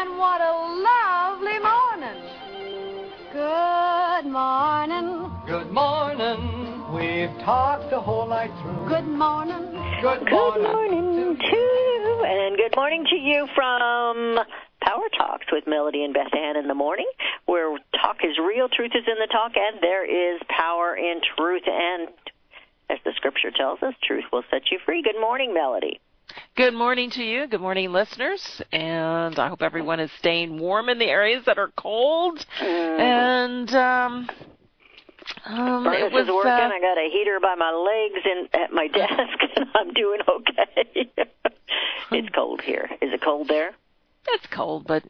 And what a lovely morning. Good morning. Good morning. We've talked the whole night through. Good morning. Good morning. Good morning to you. And good morning to you from Power Talks with Melody and Beth Ann in the morning, where talk is real, truth is in the talk, and there is power in truth. And as the scripture tells us, truth will set you free. Good morning, Melody. Good morning to you. Good morning, listeners. And I hope everyone is staying warm in the areas that are cold. And furnace is working. I got a heater by my legs at my desk, and I'm doing okay. It's cold here. Is it cold there? It's cold, but,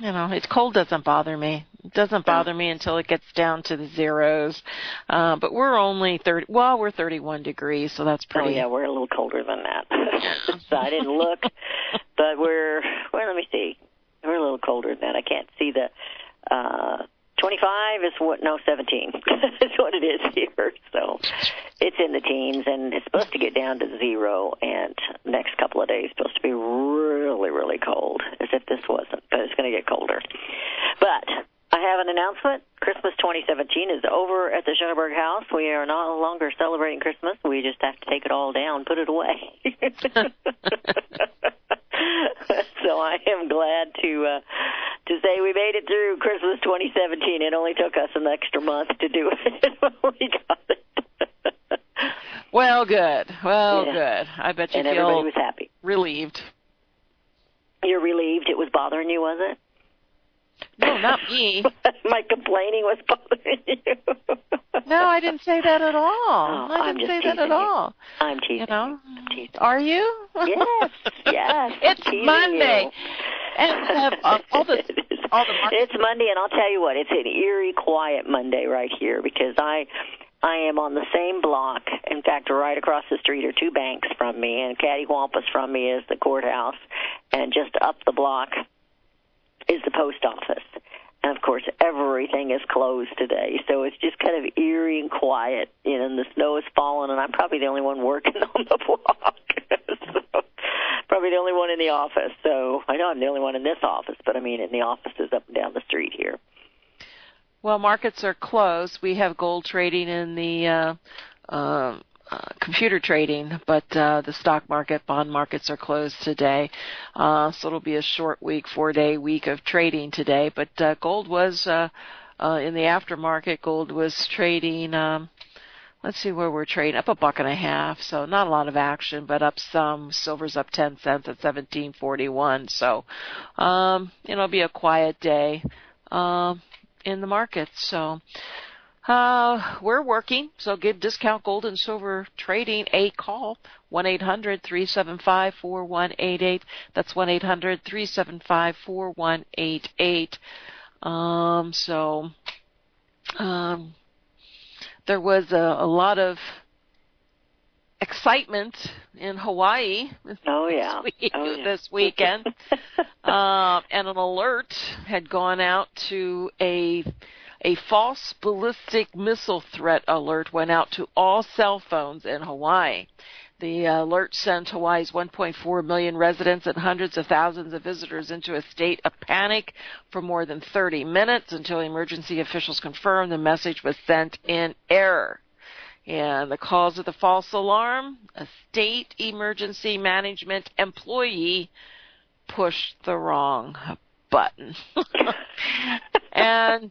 you know, it's cold doesn't bother me. It doesn't bother me until it gets down to the zeros. But we're only 30. Well, we're 31 degrees, so that's pretty. Oh, yeah, we're a little colder than that. So I didn't look, but we're, well, let me see. We're a little colder than that. I can't see the 25 is what, no, 17 is what it is here. So it's in the teens, and it's supposed to get down to zero, and next couple of days supposed to be really, really cold, as if this wasn't, but it's going to get colder. But I have an announcement. Christmas 2017 is over at the Schoenberg House. We are no longer celebrating Christmas. We just have to take it all down, put it away. So I am glad to say we made it through Christmas 2017. It only took us an extra month to do it. We got it. Well, good. Well, yeah. Good. I bet you feel everybody was happy. Relieved. You're relieved it was bothering you, was it? No, not me. My complaining was bothering you. No, I didn't say that at all. Oh, I didn't say that at all. I'm teasing. You know? I'm teasing. Are you? Yes, yes. It's Monday. And it's Monday, and I'll tell you what, it's an eerie, quiet Monday right here because I am on the same block. In fact, right across the street are two banks from me, and cattywampus from me is the courthouse, and just up the block is the post office. And, of course, everything is closed today, so it's just kind of eerie and quiet, you know, and the snow has fallen, and I'm probably the only one working on the block, so, probably the only one in the office. So I know I'm the only one in this office, but, I mean, in the offices up and down the street here. Well, markets are closed. We have gold trading in the computer trading, but the stock market, bond markets are closed today, so it'll be a short week, 4-day week of trading today. But gold was in the aftermarket. Gold was trading. Let's see where we're trading, up $1.50, so not a lot of action, but up some. Silver's up 10 cents at 17.41. So it'll be a quiet day in the market. So. We're working, so give Discount Gold and Silver Trading a call, 1-800-375-4188. That's 1-800-375-4188. So there was a lot of excitement in Hawaii this weekend. And an alert had gone out to a false ballistic missile threat alert went out to all cell phones in Hawaii. The alert sent Hawaii's 1.4 million residents and hundreds of thousands of visitors into a state of panic for more than 30 minutes until emergency officials confirmed the message was sent in error. And the cause of the false alarm, a state emergency management employee pushed the wrong button. And then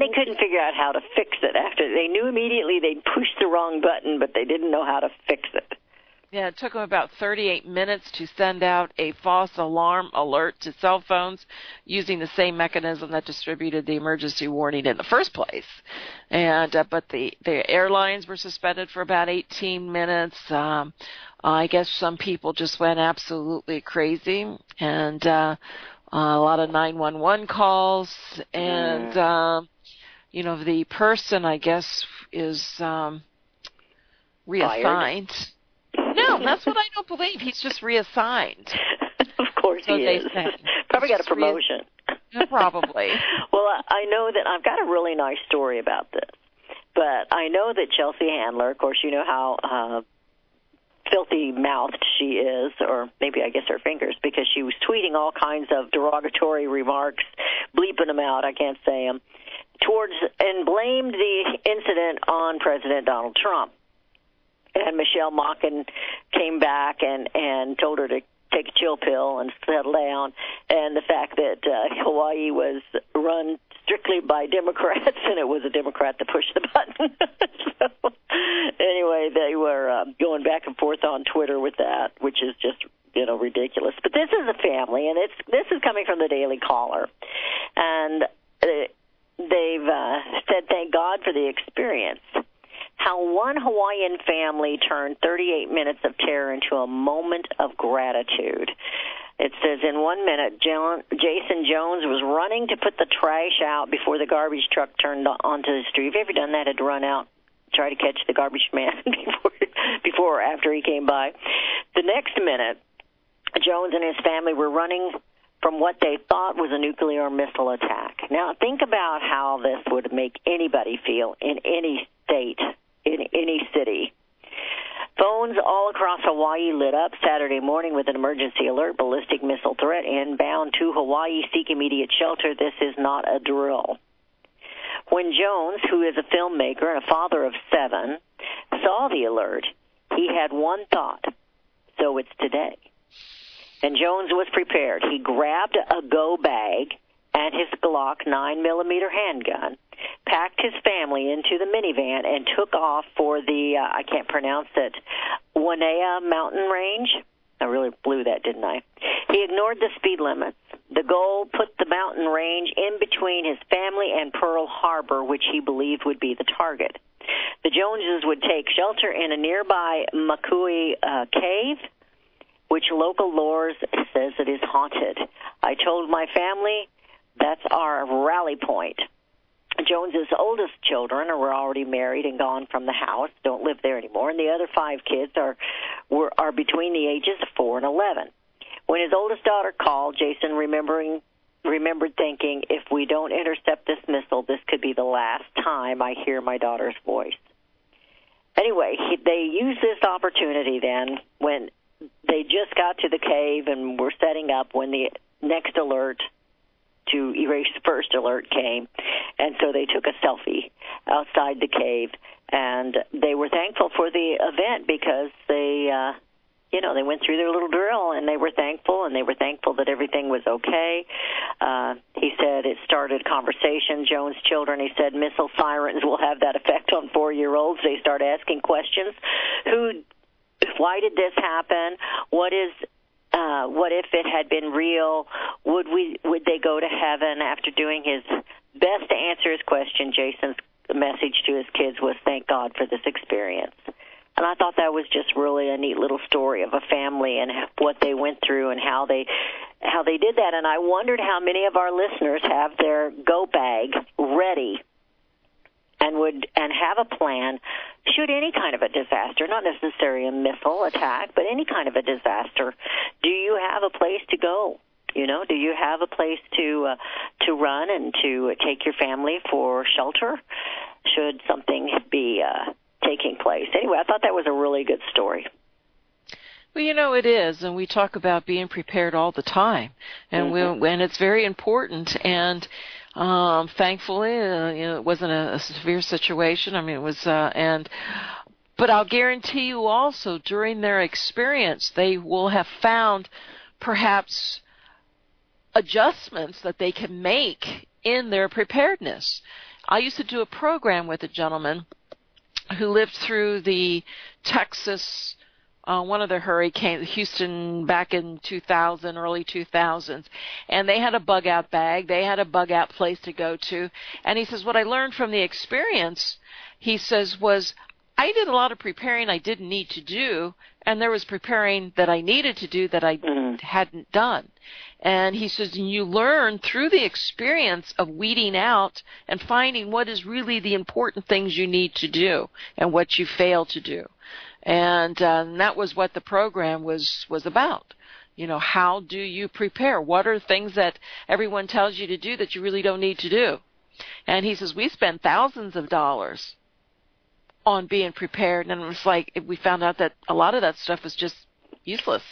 they couldn't figure out how to fix it after. They knew immediately they'd pushed the wrong button, but they didn't know how to fix it. Yeah, it took them about 38 minutes to send out a false alarm alert to cell phones using the same mechanism that distributed the emergency warning in the first place. And but the airlines were suspended for about 18 minutes. I guess some people just went absolutely crazy, and a lot of 911 calls, and, you know, the person, I guess, is reassigned. Fired. No, that's what I don't believe. He's just reassigned. Of course he is. Probably got a promotion. Probably. Well, I know that I've got a really nice story about this, but I know that Chelsea Handler, of course, you know how filthy-mouthed she is, or maybe I guess her fingers, because she was tweeting all kinds of derogatory remarks, bleeping them out, I can't say them, towards and blamed the incident on President Donald Trump. And Michelle Malkin came back and told her to take a chill pill and settle down, and the fact that Hawaii was run strictly by Democrats, and it was a Democrat that pushed the button. So, anyway, they were going back and forth on Twitter with that, which is just, you know, ridiculous. But this is a family, and this is coming from the Daily Caller. And they've said, thank God for the experience. How one Hawaiian family turned 38 minutes of terror into a moment of gratitude. It says, in 1 minute, Jason Jones was running to put the trash out before the garbage truck turned onto the street. Have you ever done that? Had to run out, try to catch the garbage man before or after he came by. The next minute, Jones and his family were running from what they thought was a nuclear missile attack. Now, think about how this would make anybody feel in any state, in any city. Phones all across Hawaii lit up Saturday morning with an emergency alert, ballistic missile threat inbound to Hawaii, seek immediate shelter. This is not a drill. When Jones, who is a filmmaker and a father of 7, saw the alert, he had one thought, so it's today. And Jones was prepared. He grabbed a go bag and his Glock 9mm handgun, packed his family into the minivan, and took off for the, I can't pronounce it, Waianae Mountain Range. I really blew that, didn't I? He ignored the speed limits. The goal put the mountain range in between his family and Pearl Harbor, which he believed would be the target. The Joneses would take shelter in a nearby Makui cave, which local lore says it is haunted. I told my family that's our rally point. Jones's oldest children were already married and gone from the house, don't live there anymore, and the other 5 kids are between the ages of 4 and 11. When his oldest daughter called, Jason remembered thinking, if we don't intercept this missile, this could be the last time I hear my daughter's voice. Anyway, they used this opportunity then when they just got to the cave and were setting up when the next alert to erase the first alert came, and so they took a selfie outside the cave, and they were thankful for the event because they went through their little drill, and they were thankful that everything was okay. He said it started conversation. Jones' children, he said, missile sirens will have that effect on 4-year-olds. They start asking questions. Why did this happen? What if it had been real? Would they go to heaven? After doing his best to answer his question, Jason's message to his kids was, thank God for this experience. And I thought that was just really a neat little story of a family and what they went through and how they did that. And I wondered how many of our listeners have their go bag ready and have a plan should any kind of a disaster, not necessarily a missile attack, but any kind of a disaster. Do you have a place to go? You know, do you have a place to run and to take your family for shelter should something be taking place? Anyway, I thought that was a really good story. Well, you know, it is, and we talk about being prepared all the time, and mm-hmm. And it's very important, and thankfully, it wasn't a severe situation. I mean, it was, but I'll guarantee you also during their experience, they will have found perhaps adjustments that they can make in their preparedness. I used to do a program with a gentleman who lived through the Texas one of the hurricanes, Houston, back in 2000, early 2000s, and they had a bug-out bag. They had a bug-out place to go to. And he says, what I learned from the experience, he says, was I did a lot of preparing I didn't need to do, and there was preparing that I needed to do that I hadn't done. And he says, and you learn through the experience of weeding out and finding what is really the important things you need to do and what you fail to do. And that was what the program was about. You know, how do you prepare? What are things that everyone tells you to do that you really don't need to do? And he says, we spend thousands of dollars on being prepared, and it was like we found out that a lot of that stuff was just useless.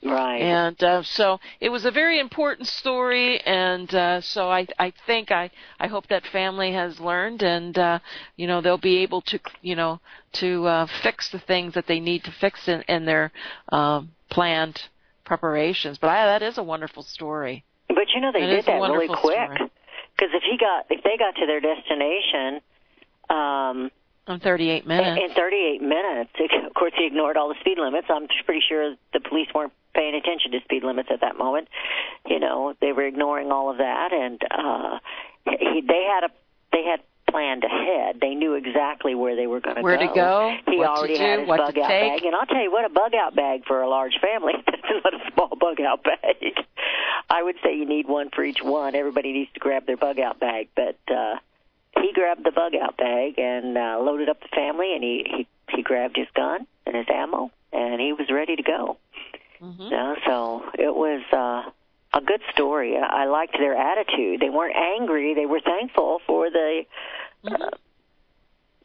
Right. And so it was a very important story, and so I think I hope that family has learned, and you know, they'll be able to fix the things that they need to fix in their planned preparations. But that is a wonderful story. But you know, they did that really quick, because if they got to their destination in 38 minutes. In 38 minutes. Of course, he ignored all the speed limits. I'm pretty sure the police weren't paying attention to speed limits at that moment. You know, they were ignoring all of that, and they had planned ahead. They knew exactly where they were going to go. Where to go, he already had his bug-out bag. And I'll tell you what, a bug-out bag for a large family, that's not a small bug-out bag. I would say you need one for each one. Everybody needs to grab their bug-out bag, but... he grabbed the bug-out bag and loaded up the family, and he grabbed his gun and his ammo, and he was ready to go. Mm-hmm. You know, so it was a good story. I liked their attitude. They weren't angry. They were thankful for the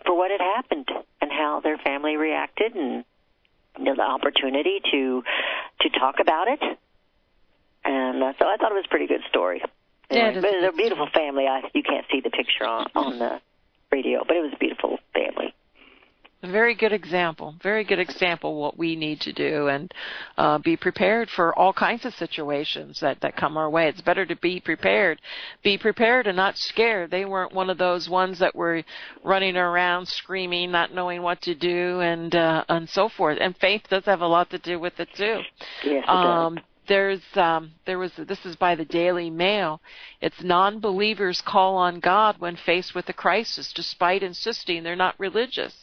for what had happened and how their family reacted, and you know, the opportunity to talk about it. And so I thought it was a pretty good story. Yeah, but they're a beautiful family. You can't see the picture on the radio, but it was a beautiful family. A very good example. Very good example what we need to do, and be prepared for all kinds of situations that come our way. It's better to be prepared. Be prepared and not scared. They weren't one of those ones that were running around screaming, not knowing what to do, and so forth. And faith does have a lot to do with it, too. Yes, it does. This is by the Daily Mail. It's non-believers call on God when faced with a crisis, despite insisting they're not religious.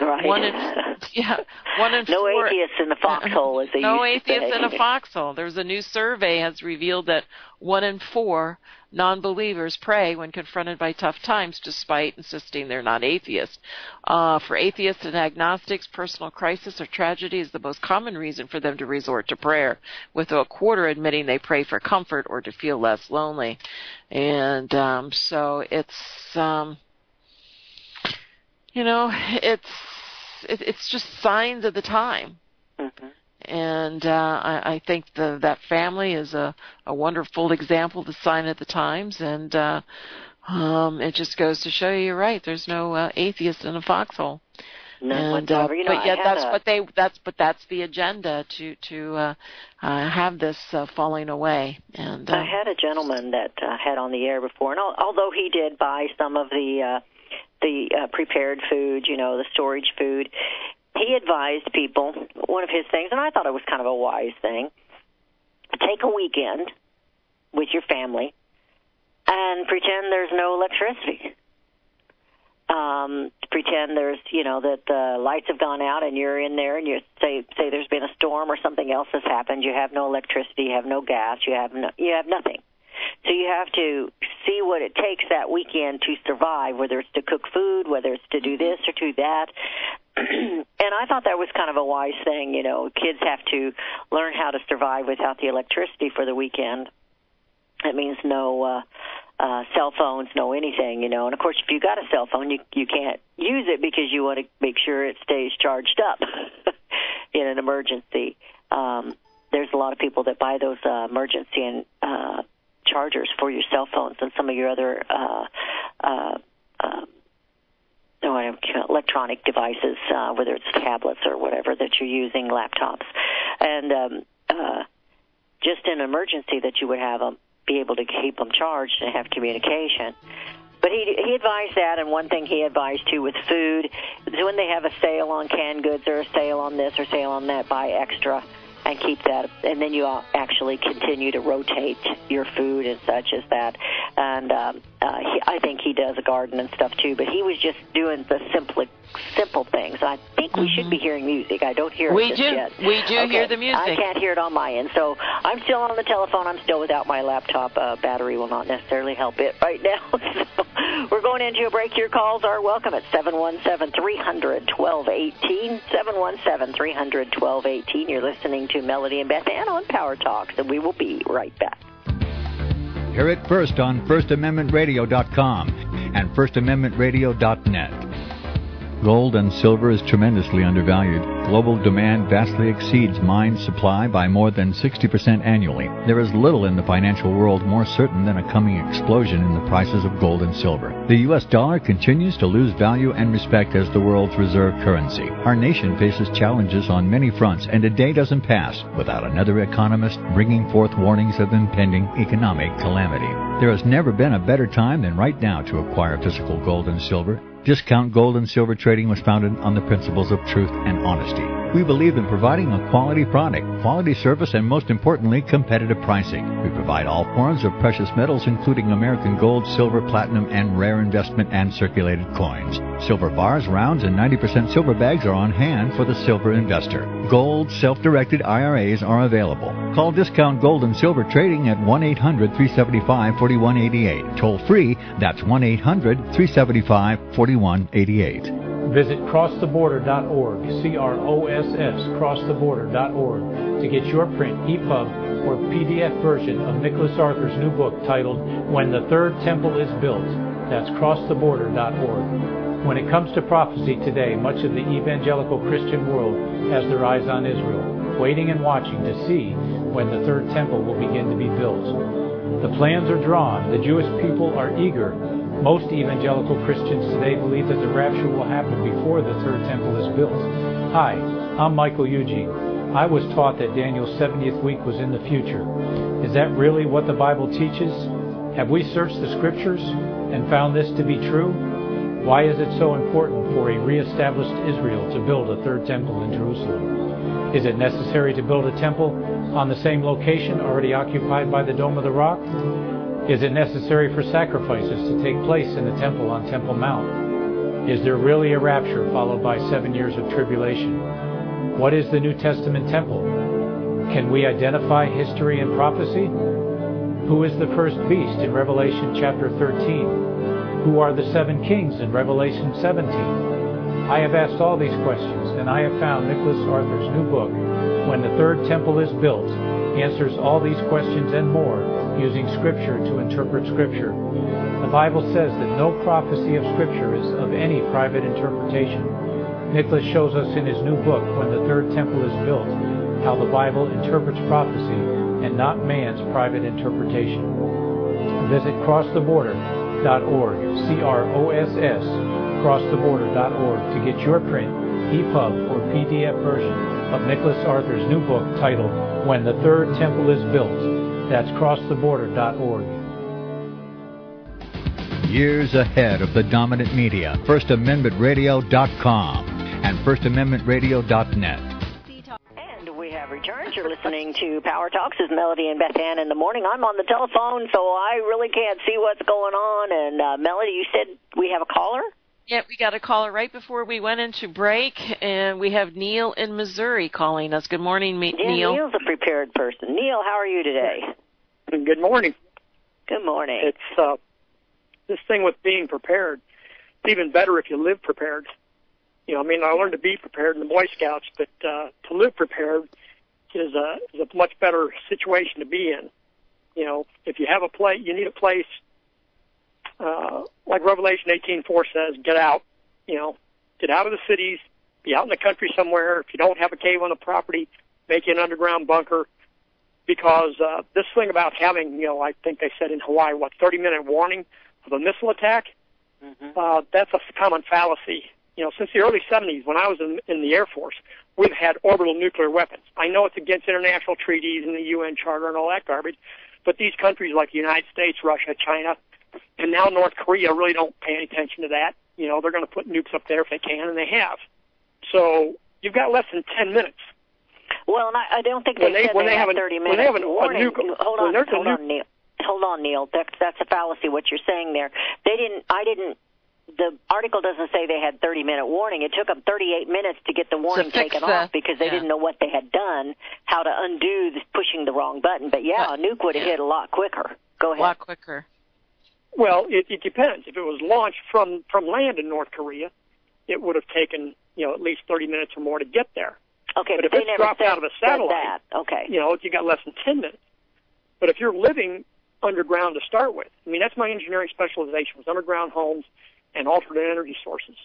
Right. One in four. No atheists in the foxhole, as they used to say. No atheists in a foxhole. There's a new survey has revealed that 1 in 4 non-believers pray when confronted by tough times, despite insisting they're not atheists. For atheists and agnostics, personal crisis or tragedy is the most common reason for them to resort to prayer, with 25% admitting they pray for comfort or to feel less lonely. And so it's, you know, it's just signs of the time. Mm-hmm. And I think that family is a wonderful example, the sign of the times, and it just goes to show you, you're right. There's no atheist in a foxhole. None whatsoever. You know, but yet that's the agenda to have this falling away. And I had a gentleman that I had on the air before, and although he did buy some of the prepared food, you know, the storage food. He advised people, one of his things, and I thought it was kind of a wise thing, take a weekend with your family and pretend there's no electricity. Pretend there's, you know, that the lights have gone out and you're in there, and you say there's been a storm or something else has happened. You have no electricity, you have no gas, you have nothing. So you have to see what it takes that weekend to survive, whether it's to cook food, whether it's to do this or to that. And I thought that was kind of a wise thing. You know, kids have to learn how to survive without the electricity for the weekend. That means no cell phones, no anything, you know. And, of course, if you got a cell phone, you can't use it because you want to make sure it stays charged up in an emergency. There's a lot of people that buy those emergency and chargers for your cell phones and some of your other electronic devices, whether it's tablets or whatever that you're using, laptops. And just in an emergency that you would have them, be able to keep them charged and have communication. But he advised that, and one thing he advised, too, with food is when they have a sale on canned goods or a sale on this or sale on that, buy extra and keep that, and then you actually continue to rotate your food and such as that. And I think he does a garden and stuff too, but he was just doing the simple things. I think we should be hearing music. I don't hear it just yet. We do hear the music. I can't hear it on my end, so I'm still on the telephone. I'm still without my laptop. Battery will not necessarily help it right now. So we're going into a break. Your calls are welcome at 717-300-1218, 717-300-1218. You're listening to Melody and Beth Ann on Power Talks, and we will be right back. Hear it first on FirstAmendmentRadio.com and FirstAmendmentRadio.net. Gold and silver is tremendously undervalued. Global demand vastly exceeds mine supply by more than 60% annually. There is little in the financial world more certain than a coming explosion in the prices of gold and silver. The U.S. dollar continues to lose value and respect as the world's reserve currency. Our nation faces challenges on many fronts, and a day doesn't pass without another economist bringing forth warnings of impending economic calamity. There has never been a better time than right now to acquire physical gold and silver. Discount Gold and Silver Trading was founded on the principles of truth and honesty. We believe in providing a quality product, quality service, and most importantly, competitive pricing. We provide all forms of precious metals, including American gold, silver, platinum, and rare investment and circulated coins. Silver bars, rounds, and 90% silver bags are on hand for the silver investor. Gold self-directed IRAs are available. Call Discount Gold and Silver Trading at 1-800-375-4188. Toll free, that's 1-800-375-4188. Visit CrossTheBorder.org, C-R-O-S-S, CrossTheBorder.org, to get your print, EPUB, or PDF version of Nicholas Arthur's new book titled When the Third Temple is Built. That's CrossTheBorder.org. When it comes to prophecy today, much of the evangelical Christian world has their eyes on Israel, waiting and watching to see when the third temple will begin to be built. The plans are drawn. The Jewish people are eager. Most evangelical Christians today believe that the rapture will happen before the third temple is built. Hi, I'm Michael Eugene. I was taught that Daniel's 70th week was in the future. Is that really what the Bible teaches? Have we searched the scriptures and found this to be true? Why is it so important for a reestablished Israel to build a third temple in Jerusalem? Is it necessary to build a temple on the same location already occupied by the Dome of the Rock? Is it necessary for sacrifices to take place in the temple on Temple Mount? Is there really a rapture followed by 7 years of tribulation? What is the New Testament temple? Can we identify history and prophecy? Who is the first beast in Revelation chapter 13? Who are the seven kings in Revelation 17? I have asked all these questions, and I have found Nicholas Arthur's new book, When the Third Temple is Built, answers all these questions and more, using Scripture to interpret Scripture. The Bible says that no prophecy of Scripture is of any private interpretation. Nicholas shows us in his new book, When the Third Temple is Built, how the Bible interprets prophecy and not man's private interpretation. Visit CrossTheBorder.org, C-R-O-S-S, CrossTheBorder.org, to get your print, EPUB, or PDF version of Nicholas Arthur's new book titled, When the Third Temple is Built. That's CrossTheBorder.org. Years ahead of the dominant media, FirstAmendmentRadio.com and FirstAmendmentRadio.net. Returns. You're listening to Power Talks with Melody and Beth Ann in the morning. I'm on the telephone, so I really can't see what's going on. And Melody, you said we have a caller? Yeah, we got a caller right before we went into break, and we have Neil in Missouri calling us. Good morning, Neil. Neil's a prepared person. Neil, how are you today? Good morning. Good morning. It's this thing with being prepared. It's even better if you live prepared. You know, I mean, I learned to be prepared in the Boy Scouts, but to live prepared is a much better situation to be in. You know, if you have a place, you need a place. Like Revelation 18:4 says, get out, you know, get out of the cities, be out in the country somewhere. If you don't have a cave on the property, make an underground bunker, because this thing about having, you know, I think they said in Hawaii, what, 30-minute warning of a missile attack, that's a common fallacy. You know, since the early 70s, when I was in the Air Force, we've had orbital nuclear weapons. I know it's against international treaties and the UN Charter and all that garbage, but these countries like the United States, Russia, China, and now North Korea really don't pay any attention to that. You know, they're going to put nukes up there if they can, and they have. So you've got less than 10 minutes. Well, and I don't think they said they have 30 minutes. When they have a nuke. Hold on, Neil. Hold on, Neil. That's a fallacy, what you're saying there. The article doesn't say they had 30-minute warning. It took them 38 minutes to get the warning taken off because they didn't know what they had done, how to undo this, pushing the wrong button. But, yeah, a nuke would have hit a lot quicker. Go ahead. A lot quicker. Well, it depends. If it was launched from land in North Korea, it would have taken, you know, at least 30 minutes or more to get there. Okay, but if it's dropped out of a satellite, you know, you got less than 10 minutes. But if you're living underground to start with, I mean, that's my engineering specialization, was underground homes and alternate energy sources.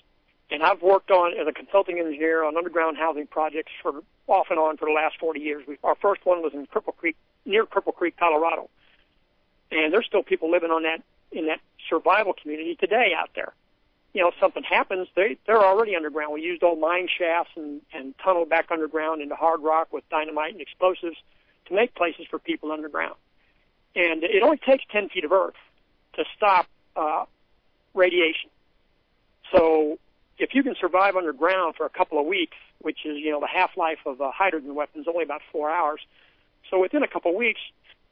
And I've worked on, as a consulting engineer, on underground housing projects for off and on for the last 40 years. Our first one was in Cripple Creek, near Cripple Creek, Colorado. And there's still people living on that, in that survival community today out there. You know, if something happens, they're already underground. We used old mine shafts and tunneled back underground into hard rock with dynamite and explosives to make places for people underground. And it only takes 10 feet of earth to stop radiation. So if you can survive underground for a couple of weeks, which is, you know, the half-life of hydrogen weapons, only about 4 hours, so within a couple of weeks,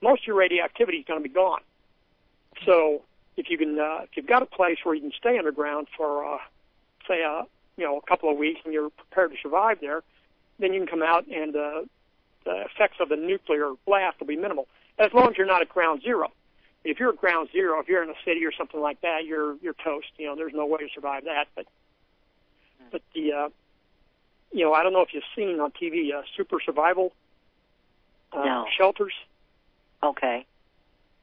most of your radioactivity is going to be gone. So if you can, if you've got a place where you can stay underground for, say, you know, a couple of weeks, and you're prepared to survive there, then you can come out, and the effects of the nuclear blast will be minimal, as long as you're not at ground zero. If you're at ground zero, if you're in a city or something like that, you're toast. You know, there's no way to survive that. But the, you know, I don't know if you've seen on TV super survival no. shelters. Okay.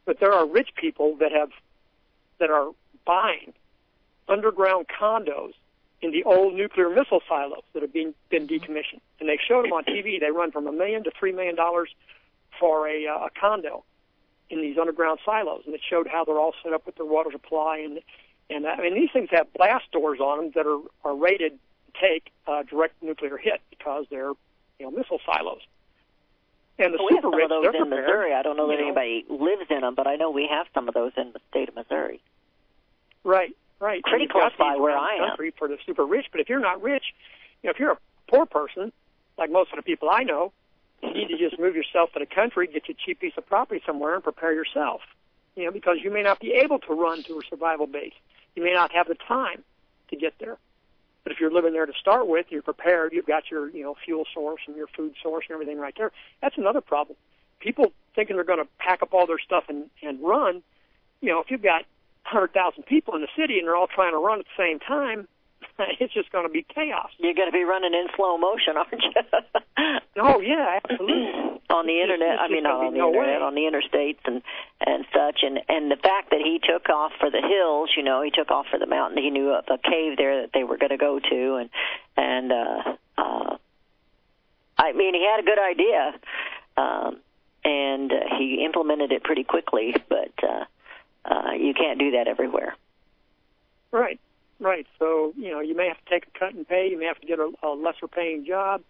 But there are rich people that are buying underground condos in the old nuclear missile silos that have been decommissioned, and they showed them on TV. They run from $1 million to $3 million for a condo in these underground silos, and it showed how they're all set up with their water supply and I mean, these things have blast doors on them that are rated to take direct nuclear hit because they're, you know, missile silos. And the super rich, they're prepared. Missouri. I don't know that anybody lives in them, but I know we have some of those in the state of Missouri. Right, right. Pretty close by where I am. For the super rich, but if you're not rich, you know, if you're a poor person, like most of the people I know, you need to just move yourself to the country, get you a cheap piece of property somewhere, and prepare yourself. You know, because you may not be able to run to a survival base. You may not have the time to get there. But if you're living there to start with, you're prepared, you've got your, you know, fuel source and your food source and everything right there. That's another problem. People thinking they're going to pack up all their stuff and run, you know, if you've got 100,000 people in the city and they're all trying to run at the same time, it's just going to be chaos. You're going to be running in slow motion, aren't you? Oh, yeah, absolutely. On the Internet, I mean, on the Internet, on the interstates and such, and the fact that he took off for the hills, you know, he took off for the mountain. He knew a cave there that they were going to go to, and I mean, he had a good idea, and he implemented it pretty quickly, but you can't do that everywhere. Right. Right, so, you know, you may have to take a cut in pay, you may have to get a lesser-paying job,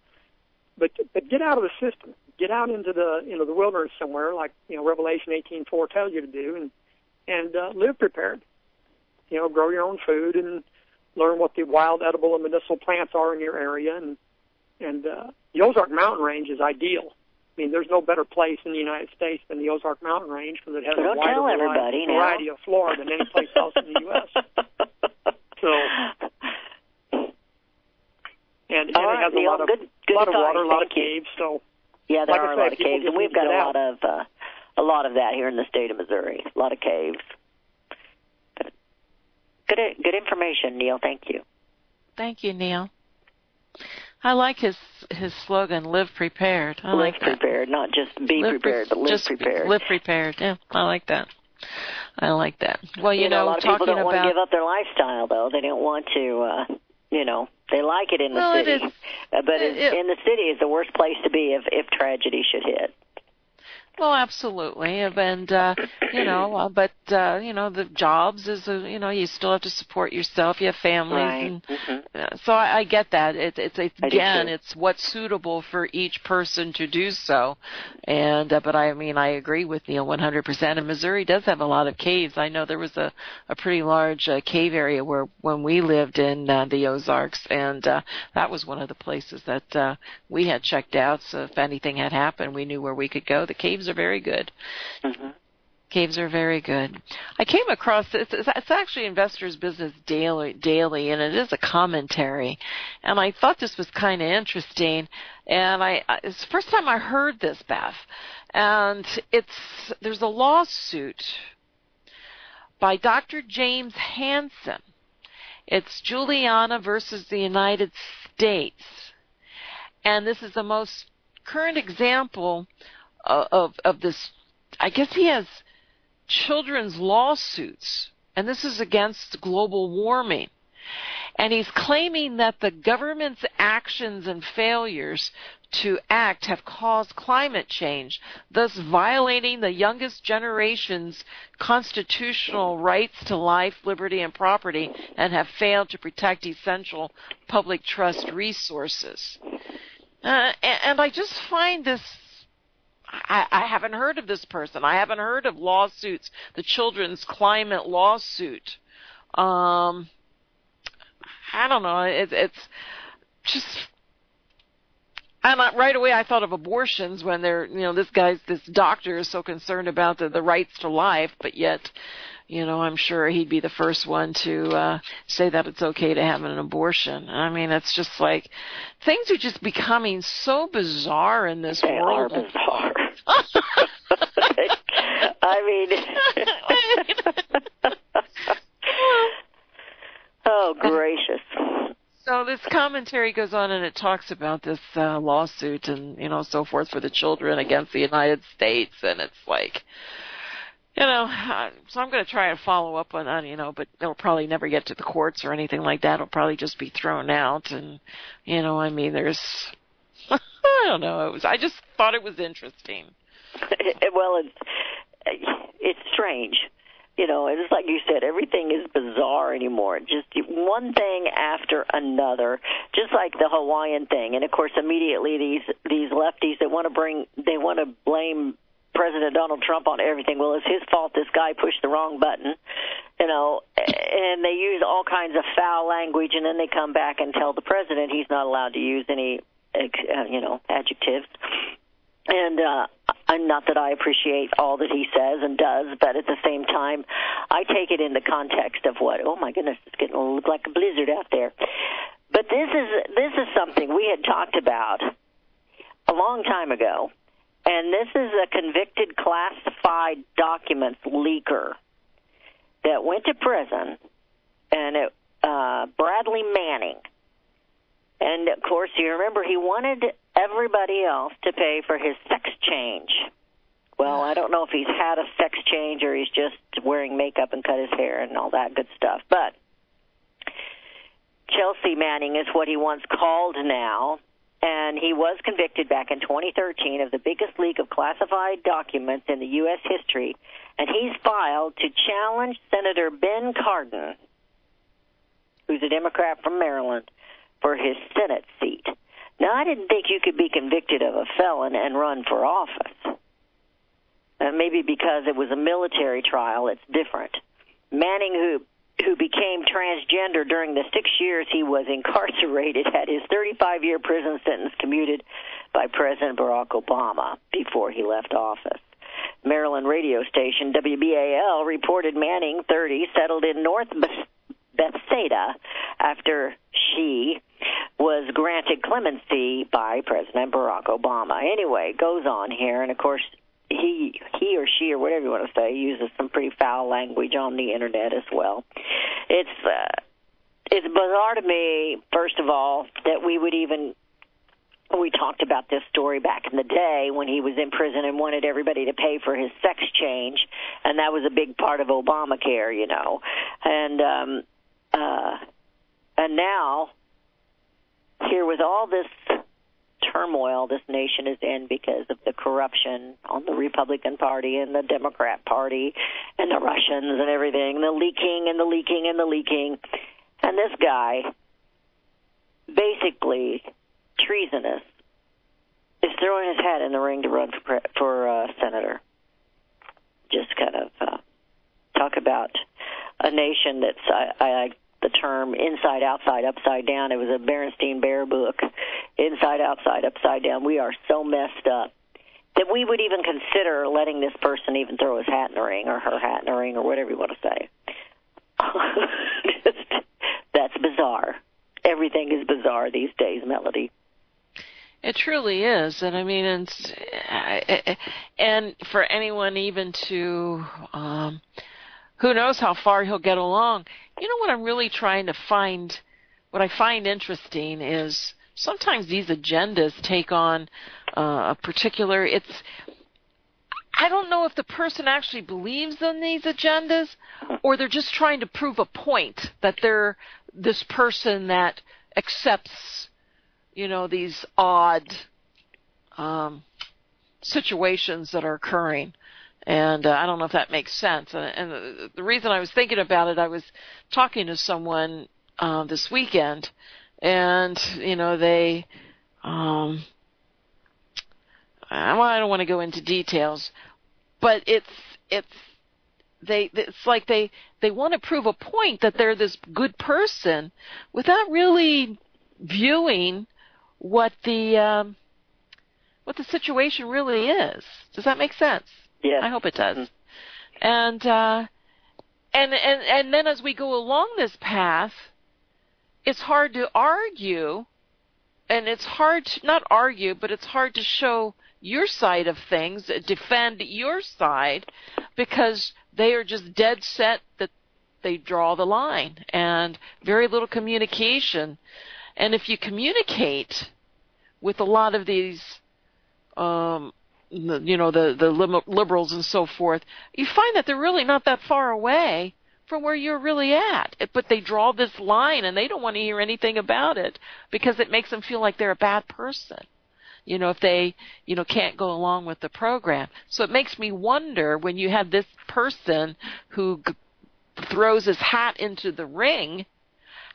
but get out of the system. Get out into the wilderness somewhere, like, you know, Revelation 18:4 tells you to do, and live prepared. You know, grow your own food and learn what the wild edible and medicinal plants are in your area, and the Ozark Mountain Range is ideal. I mean, there's no better place in the United States than the Ozark Mountain Range because it has a wider variety of flora than any place else in the U.S. So, and right, it has Neil, a lot of water, a lot of caves. So, yeah, there are a lot of caves, and we've got a lot of that here in the state of Missouri. A lot of caves. Good information, Neil. Thank you. Thank you, Neil. I like his slogan, "Live prepared." I like that. Live prepared, not just be prepared, but live prepared. Live prepared. Yeah, I like that. I like that. Well, you know, a lot of people don't want to give up their lifestyle, though. They don't want to, you know, they like it in the city. It is, but in the city is the worst place to be if tragedy should hit. Well, absolutely. And, you know, but, you know, the jobs is, you know, you still have to support yourself. You have families. Right. And, so I get that. It's what's suitable for each person to do so. And, but I mean, I agree with Neil 100%. And Missouri does have a lot of caves. I know there was a pretty large cave area when we lived in the Ozarks. And that was one of the places that we had checked out. So if anything had happened, we knew where we could go. The caves are very good. Mm-hmm. Caves are very good. I came across it's actually Investors Business Daily, and it is a commentary. And I thought this was kind of interesting. And it's the first time I heard this, Beth. And there's a lawsuit by Dr. James Hansen. It's Juliana versus the United States, and this is the most current example of this. I guess he has children's lawsuits, and this is against global warming. And he's claiming that the government's actions and failures to act have caused climate change, thus violating the youngest generation's constitutional rights to life, liberty, and property, and have failed to protect essential public trust resources. And I just find this, I haven't heard of this person. I haven't heard of lawsuits, the children's climate lawsuit. I don't know. It's just... And right away I thought of abortions when they're, you know, this doctor is so concerned about the rights to life, but yet, you know, I'm sure he'd be the first one to say that it's okay to have an abortion. I mean, it's just like, things are just becoming so bizarre in this world. They are bizarre. I mean... Oh, gracious. So this commentary goes on, and it talks about this lawsuit and, you know, so forth for the children against the United States. And it's like, you know, so I'm going to try and follow up on, you know, but it'll probably never get to the courts or anything like that. It'll probably just be thrown out. And, you know, I mean, there's, I don't know. I just thought it was interesting. Well, it's strange. You know, it's like you said, everything is bizarre anymore. Just one thing after another, just like the Hawaiian thing. And, of course, immediately these lefties that want to blame President Donald Trump on everything. Well, it's his fault this guy pushed the wrong button, you know, and they use all kinds of foul language, and then they come back and tell the president he's not allowed to use any, you know, adjectives. And not that I appreciate all that he says and does, but at the same time, I take it in the context of what, oh, my goodness, it's getting to look like a blizzard out there. But this is something we had talked about a long time ago, and this is a convicted classified documents leaker that went to prison, and Bradley Manning. And, of course, you remember he wanted everybody else to pay for his sex change. Well, I don't know if he's had a sex change or he's just wearing makeup and cut his hair and all that good stuff. But Chelsea Manning is what he once called now, and he was convicted back in 2013 of the biggest leak of classified documents in the U.S. history, and he's filed to challenge Senator Ben Cardin, who's a Democrat from Maryland, for his Senate seat. Now, I didn't think you could be convicted of a felon and run for office. Maybe because it was a military trial, it's different. Manning, who became transgender during the 6 years he was incarcerated, had his 35-year prison sentence commuted by President Barack Obama before he left office. Maryland radio station WBAL reported Manning, 30, settled in North Bethsaida after she was granted clemency by President Barack Obama. Anyway, it goes on here, and of course he or she or whatever you want to say uses some pretty foul language on the internet as well. It's bizarre to me, first of all, that we talked about this story back in the day when he was in prison and wanted everybody to pay for his sex change, and that was a big part of Obamacare, you know, and now, here with all this turmoil this nation is in because of the corruption on the Republican Party and the Democrat Party and the Russians and everything, the leaking and the leaking and the leaking, and this guy, basically treasonous, is throwing his hat in the ring to run for senator. Just kind of talk about a nation that's, I like the term inside, outside, upside down. It was a Berenstain Bear book, inside, outside, upside down. We are so messed up that we would even consider letting this person even throw his hat in the ring or her hat in the ring or whatever you want to say. Just, that's bizarre. Everything is bizarre these days, Melody. It truly is, and I mean, and for anyone even to, who knows how far he'll get along. You know what I'm really trying to find, what I find interesting is sometimes these agendas take on a particular, it's, I don't know if the person actually believes in these agendas or they're just trying to prove a point that they're this person that accepts, you know, these odd situations that are occurring. And I don't know if that makes sense. And the reason I was thinking about it, I was talking to someone this weekend, and, you know, they I don't want to go into details, but it's like they want to prove a point that they're this good person without really viewing what the situation really is. Does that make sense? Yeah. I hope it does. Mm-hmm. And then as we go along this path, it's hard to argue, and it's hard to not argue, but it's hard to show your side of things, defend your side, because they are just dead set that they draw the line, and very little communication. And if you communicate with a lot of these, you know, the liberals and so forth, you find that they're really not that far away from where you're really at. But they draw this line, and they don't want to hear anything about it because it makes them feel like they're a bad person, you know, if they, you know, can't go along with the program. So it makes me wonder, when you have this person who throws his hat into the ring,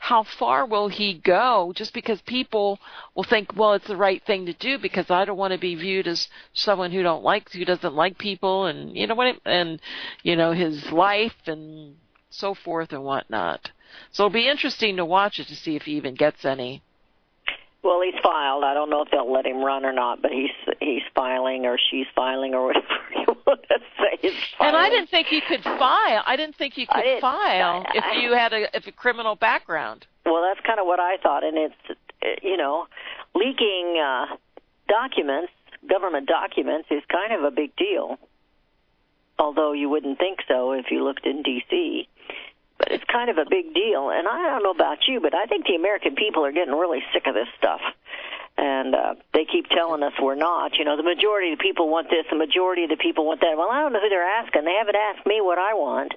how far will he go just because people will think, well, it's the right thing to do because I don't want to be viewed as someone who doesn't like people, and, you know, what, and, you know, his life and so forth and whatnot. So it'll be interesting to watch it to see if he even gets any. Well, he's filed. I don't know if they'll let him run or not, but he's filing, or she's filing, or whatever you want to say. And I didn't think you could file. I didn't think you could file if you had a criminal background. Well, that's kind of what I thought, and it's, you know, leaking documents, government documents, is kind of a big deal. Although you wouldn't think so if you looked in D.C. But it's kind of a big deal, and I don't know about you, but I think the American people are getting really sick of this stuff, and they keep telling us we're not. You know, the majority of the people want this, the majority of the people want that. Well, I don't know who they're asking. They haven't asked me what I want,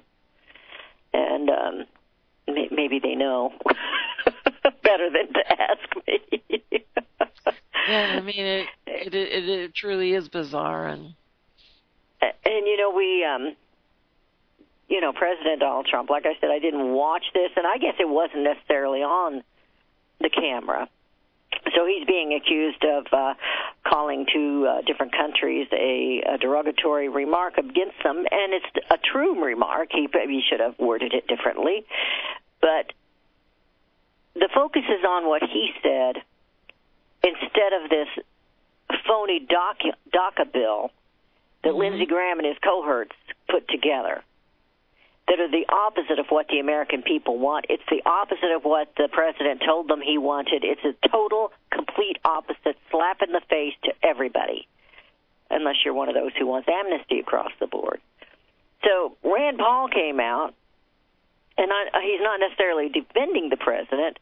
and maybe they know better than to ask me. Yeah, I mean, it truly is bizarre, and you know, we. You know, President Donald Trump, like I said, I didn't watch this, and I guess it wasn't necessarily on the camera. So he's being accused of calling to different countries a derogatory remark against them, and it's a true remark. He maybe should have worded it differently. But the focus is on what he said instead of this phony DACA bill that mm-hmm. Lindsey Graham and his cohorts put together, that are the opposite of what the American people want. It's the opposite of what the president told them he wanted. It's a total, complete opposite, slap in the face to everybody, unless you're one of those who wants amnesty across the board. So Rand Paul came out, and he's not necessarily defending the president,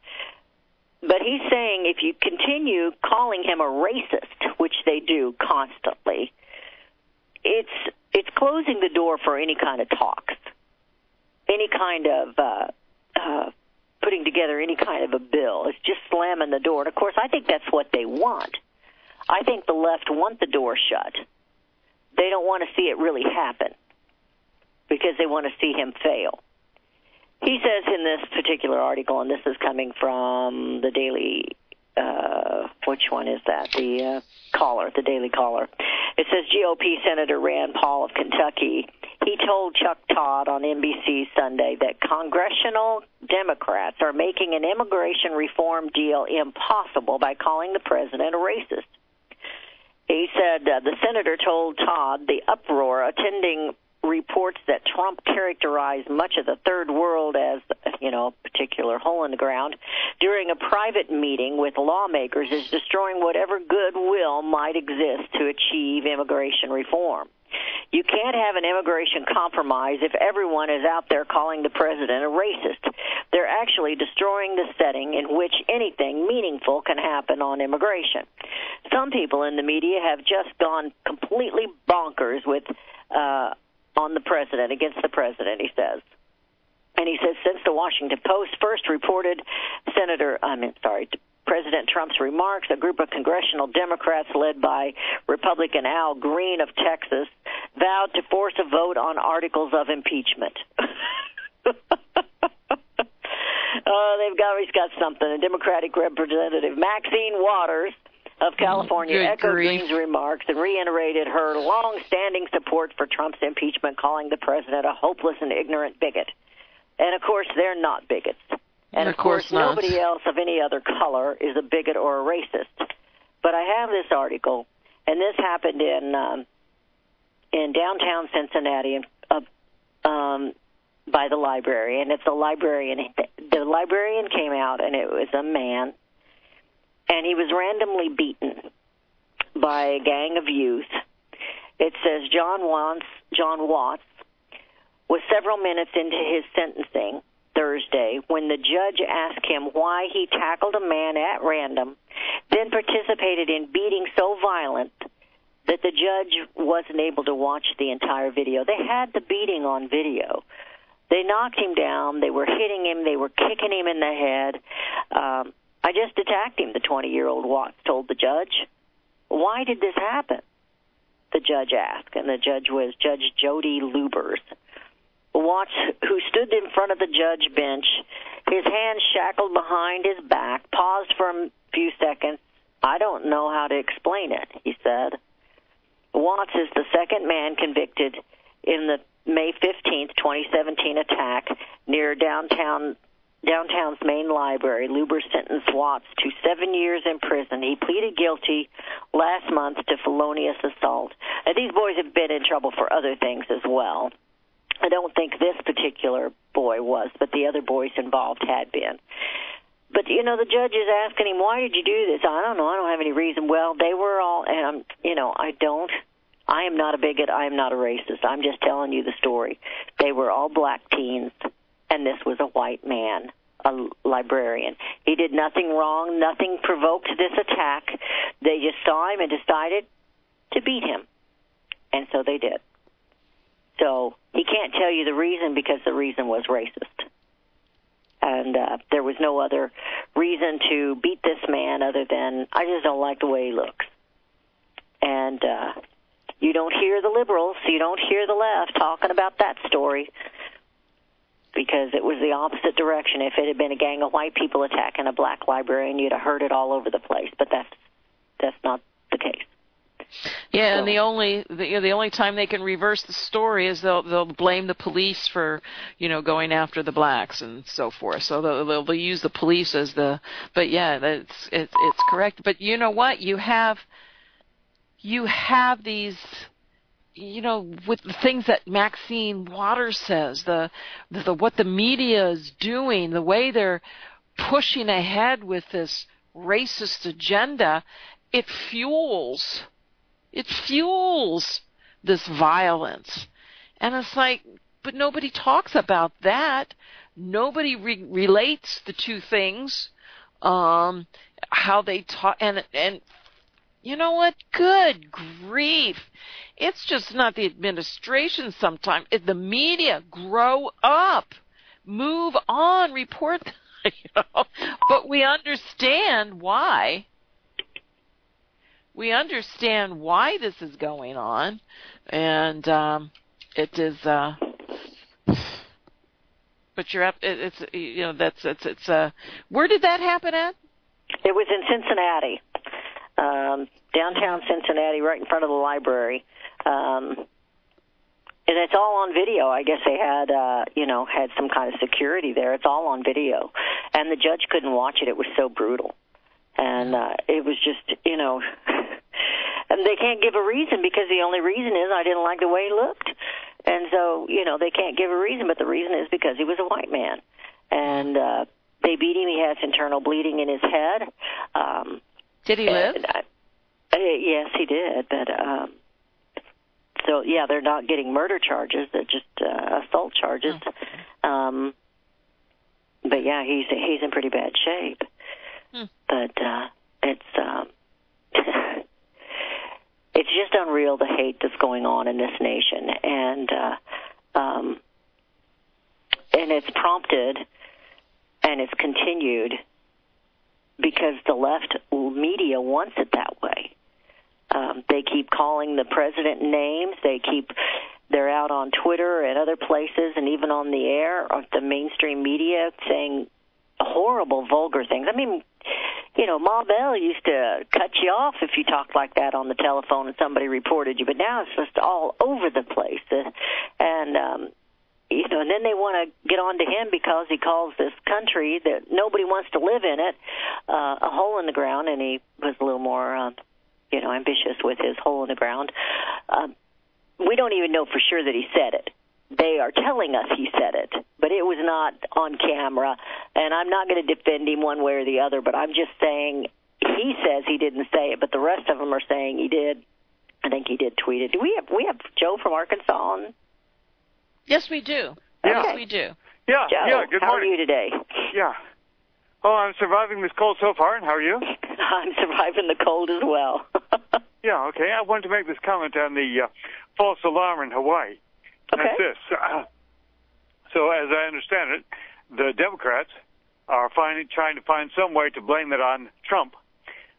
but he's saying if you continue calling him a racist, which they do constantly, it's closing the door for any kind of talks, any kind of putting together any kind of a bill. It's just slamming the door. And, of course, I think that's what they want. I think the left want the door shut. They don't want to see it really happen because they want to see him fail. He says in this particular article, and this is coming from the Daily which one is that? The Caller, the Daily Caller. It says GOP Senator Rand Paul of Kentucky, he told Chuck Todd on NBC Sunday that congressional Democrats are making an immigration reform deal impossible by calling the president a racist. He said the senator told Todd the uproar attending reports that Trump characterized much of the third world as, you know, a particular hole in the ground during a private meeting with lawmakers is destroying whatever goodwill might exist to achieve immigration reform. You can't have an immigration compromise if everyone is out there calling the president a racist. They're actually destroying the setting in which anything meaningful can happen on immigration. Some people in the media have just gone completely bonkers with on the president, against the president, he says. And he says, since the Washington Post first reported President Trump's remarks, a group of congressional Democrats led by Republican Al Green of Texas vowed to force a vote on articles of impeachment. Oh, they've always got something. And Democratic Representative Maxine Waters of California echoed Green's remarks and reiterated her long-standing support for Trump's impeachment, calling the president a hopeless and ignorant bigot. And, of course, they're not bigots. And, of course nobody else of any other color is a bigot or a racist. But I have this article, and this happened in downtown Cincinnati by the library. And it's a librarian. The librarian came out, and it was a man. And he was randomly beaten by a gang of youth. It says John Watts was several minutes into his sentencing Thursday when the judge asked him why he tackled a man at random, then participated in beating so violent that the judge wasn't able to watch the entire video. They had the beating on video. They knocked him down. They were hitting him. They were kicking him in the head. I just attacked him, the 20-year-old Watts told the judge. Why did this happen? The judge asked, and the judge was Judge Jody Lubers. Watts, who stood in front of the judge bench, his hands shackled behind his back, paused for a few seconds. I don't know how to explain it, he said. Watts is the second man convicted in the May 15, 2017 attack near downtown's main library. Luber sentenced Watts to 7 years in prison. He pleaded guilty last month to felonious assault. And these boys have been in trouble for other things as well. I don't think this particular boy was, but the other boys involved had been. But, you know, the judge is asking him, why did you do this? I don't know. I don't have any reason. Well, they were all, and I am not a bigot. I am not a racist. I'm just telling you the story. They were all black teens. And this was a white man, a librarian. He did nothing wrong. Nothing provoked this attack. They just saw him and decided to beat him. And so they did. So he can't tell you the reason because the reason was racist. And there was no other reason to beat this man other than, I just don't like the way he looks. And you don't hear the liberals, you don't hear the left talking about that story, because it was the opposite direction. If it had been a gang of white people attacking a black librarian, you'd have heard it all over the place. But that's not the case. Yeah, so. And the only time they can reverse the story is they'll blame the police for going after the blacks and so forth. So they'll use the police as the. But yeah, it's correct. But you know what? You have these. With the things that Maxine Waters says, the what the media is doing, the way they're pushing ahead with this racist agenda, it fuels this violence. And it's like, but nobody talks about that. Nobody relates the two things, how they talk, and you know what? Good grief. It's just not the administration sometimes. The media, grow up, move on, report. But we understand why. We understand why this is going on. And it is, but you're up, it's, that's where did that happen at? It was in Cincinnati. Downtown Cincinnati, right in front of the library. And it's all on video. I guess they had, had some kind of security there. It's all on video. And the judge couldn't watch it. It was so brutal. And it was just, and they can't give a reason because the only reason is I didn't like the way he looked. And so, they can't give a reason, but the reason is because he was a white man. And they beat him. He has internal bleeding in his head. Did he live? Yes, he did. But so, yeah, they're not getting murder charges; they're just assault charges. Oh. But yeah, he's in pretty bad shape. Hmm. But it's it's just unreal, the hate that's going on in this nation, and it's prompted and it's continued because the left media wants it that way. They keep calling the president names. They're out on Twitter and other places, and even on the air of the mainstream media, saying horrible, vulgar things. I mean, you know, Ma Bell used to cut you off if you talked like that on the telephone and somebody reported you, but now it's just all over the place. You know, and then they want to get on to him because he calls this country that nobody wants to live in it a hole in the ground, and he was a little more, you know, ambitious with his hole in the ground. We don't even know for sure that he said it. They are telling us he said it, but it was not on camera, and I'm not going to defend him one way or the other, but I'm just saying he says he didn't say it, but the rest of them are saying he did. I think he did tweet it. Do we have Joe from Arkansas on? Yes, we do. Yeah. Okay. Yes, we do. Yeah, Joe, yeah, good morning. How are you today? Yeah. Oh, I'm surviving this cold so far, and how are you? I'm surviving the cold as well. Yeah, okay. I wanted to make this comment on the false alarm in Hawaii. Okay. That's this. So as I understand it, the Democrats are trying to find some way to blame it on Trump,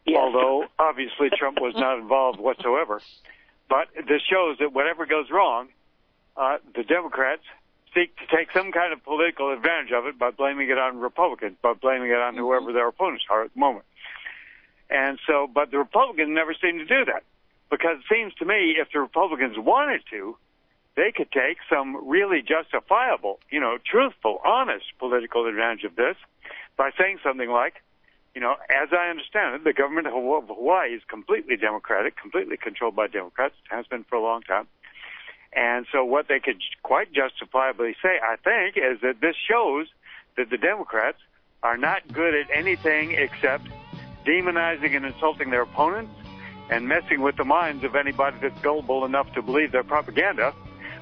yes. Although obviously Trump was not involved whatsoever. But this shows that whatever goes wrong, the Democrats seek to take some kind of political advantage of it by blaming it on Republicans, by blaming it on whoever their opponents are at the moment. And so, but the Republicans never seem to do that, because it seems to me if the Republicans wanted to, they could take some really justifiable, you know, truthful, honest political advantage of this by saying something like, you know, as I understand it, the government of Hawaii is completely Democratic, completely controlled by Democrats, has been for a long time. And so what they could quite justifiably say, I think, is that this shows that the Democrats are not good at anything except demonizing and insulting their opponents and messing with the minds of anybody that's gullible enough to believe their propaganda.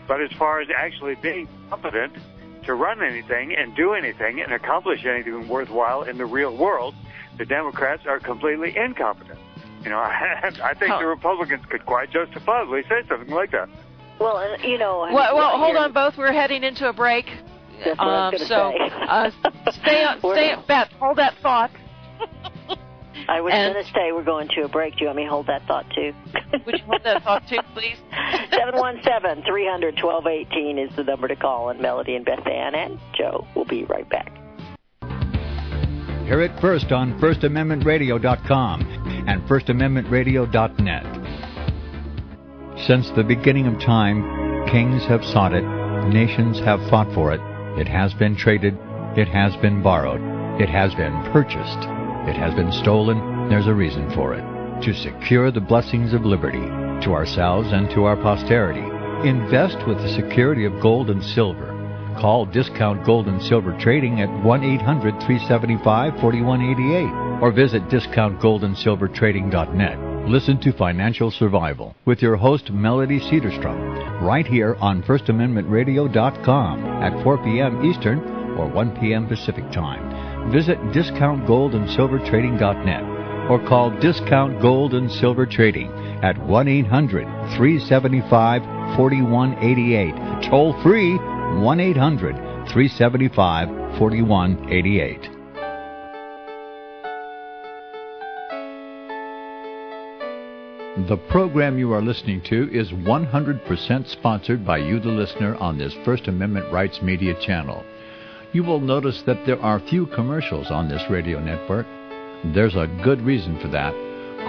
But as far as actually being competent to run anything and do anything and accomplish anything worthwhile in the real world, the Democrats are completely incompetent. You know, I think the Republicans could quite justifiably say something like that. Well, you know... Well, hold on, both. We're heading into a break. That's what I was going to say. stay on, Beth, hold that thought. I was going to say we're going to a break. Do you want me to hold that thought, too? Would you hold that thought, too, please? 717-300-1218 is the number to call, and Melody and Beth Ann and Joe will be right back. Hear it first on FirstAmendmentRadio.com and FirstAmendmentRadio.net. Since the beginning of time, kings have sought it, nations have fought for it. It has been traded, it has been borrowed, it has been purchased. It has been stolen. There's a reason for it. To secure the blessings of liberty to ourselves and to our posterity. Invest with the security of gold and silver. Call Discount Gold and Silver Trading at 1-800-375-4188 or visit discountgoldandsilvertrading.net. Listen to Financial Survival with your host Melody Cedarstrom right here on FirstAmendmentRadio.com at 4 p.m. Eastern or 1 p.m. Pacific Time. Visit DiscountGoldAndSilverTrading.net or call Discount Gold and Silver Trading at 1-800-375-4188. Toll free, 1-800-375-4188. The program you are listening to is 100% sponsored by you, the listener, on this First Amendment Rights Media channel. You will notice that there are few commercials on this radio network. There's a good reason for that.